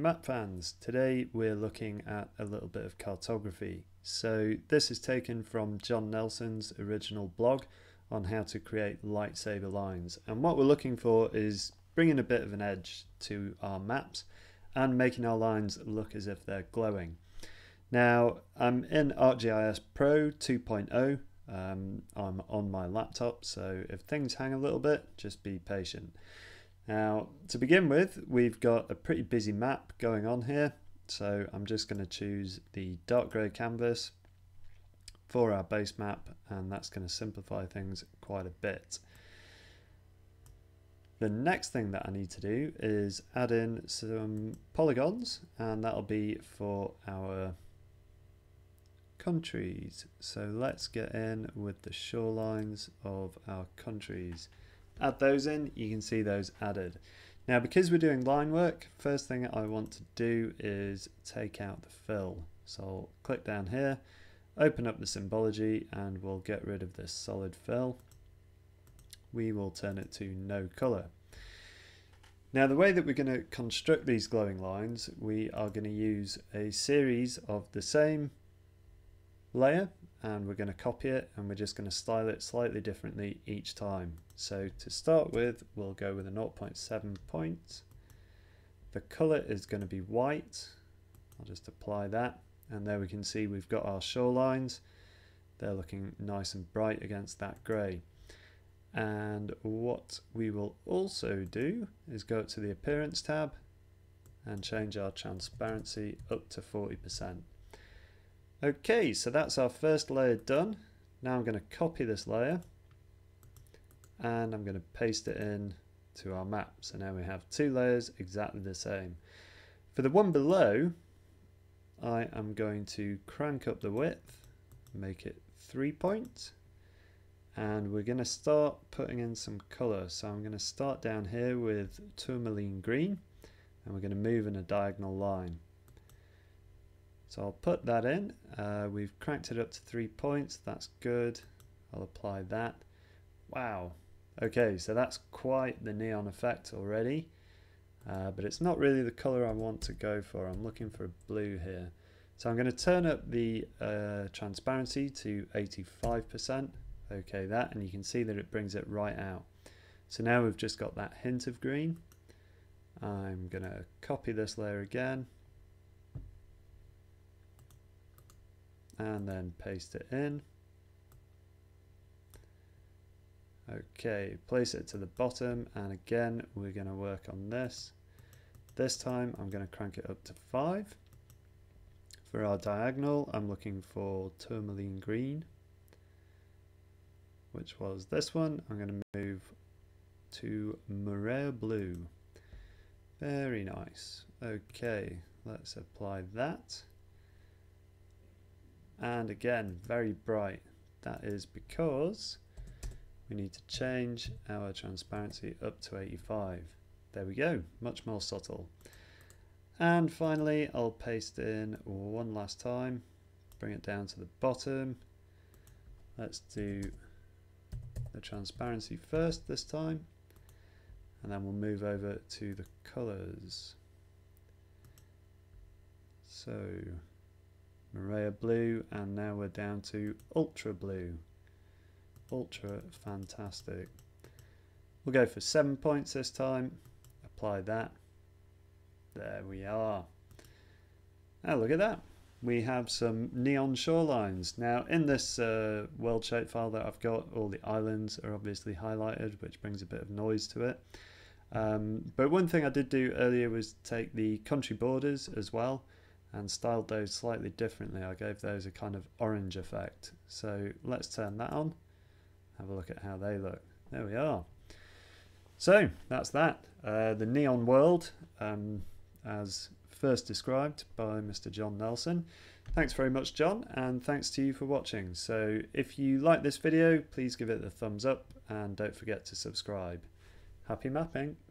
map fans. Today we're looking at a little bit of cartography. So this is taken from John Nelson's original blog on how to create lightsaber lines, and what we're looking for is bringing a bit of an edge to our maps and making our lines look as if they're glowing. Now I'm in ArcGIS Pro 2.0. I'm on my laptop, so if things hang a little bit, just be patient. Now, to begin with, we've got a pretty busy map going on here, so I'm just going to choose the dark grey canvas for our base map, and that's going to simplify things quite a bit. The next thing that I need to do is add in some polygons, and that'll be for our countries. So let's get in with the shorelines of our countries. Add those in, you can see those added. Now, because we're doing line work, first thing I want to do is take out the fill. So I'll click down here, open up the symbology, and we'll get rid of this solid fill. We will turn it to no color. Now, the way that we're going to construct these glowing lines, we are going to use a series of the same layer, and we're going to copy it, and we're just going to style it slightly differently each time. So to start with, we'll go with a 0.7 point. The color is going to be white. I'll just apply that, and there we can see we've got our shorelines. They're looking nice and bright against that gray. And what we will also do is go to the appearance tab and change our transparency up to 40%. Okay, so that's our first layer done. Now I'm going to copy this layer and I'm going to paste it in to our map. So now we have two layers exactly the same. For the one below, I am going to crank up the width, make it 3 points, and we're going to start putting in some color. So I'm going to start down here with tourmaline green, and we're going to move in a diagonal line. So I'll put that in. We've cranked it up to 3 points. That's good. I'll apply that. Wow. Okay, so that's quite the neon effect already, but it's not really the color I want to go for. I'm looking for a blue here. So I'm going to turn up the transparency to 85%. Okay, that, and you can see that it brings it right out. So now we've just got that hint of green. I'm going to copy this layer again, and then paste it in. Okay, place it to the bottom, and again we're going to work on this. This time I'm going to crank it up to 5. For our diagonal, I'm looking for tourmaline green, which was this one. I'm going to move to Rare blue. Very nice. Okay, let's apply that. And again, very bright. That is because we need to change our transparency up to 85. There we go, much more subtle. And finally, I'll paste in one last time, bring it down to the bottom. Let's do the transparency first this time, and then we'll move over to the colors. So Rare blue, and now we're down to ultra blue. Ultra fantastic. We'll go for 7 points this time, apply that. There we are. Now look at that, we have some neon shorelines. Now in this world shapefile that I've got, all the islands are obviously highlighted, which brings a bit of noise to it, but one thing I did do earlier was take the country borders as well and styled those slightly differently. I gave those a kind of orange effect. So let's turn that on, have a look at how they look. There we are. So that's that. The neon world, as first described by Mr. John Nelson. Thanks very much, John, and thanks to you for watching. So if you like this video, please give it a thumbs up and don't forget to subscribe. Happy mapping.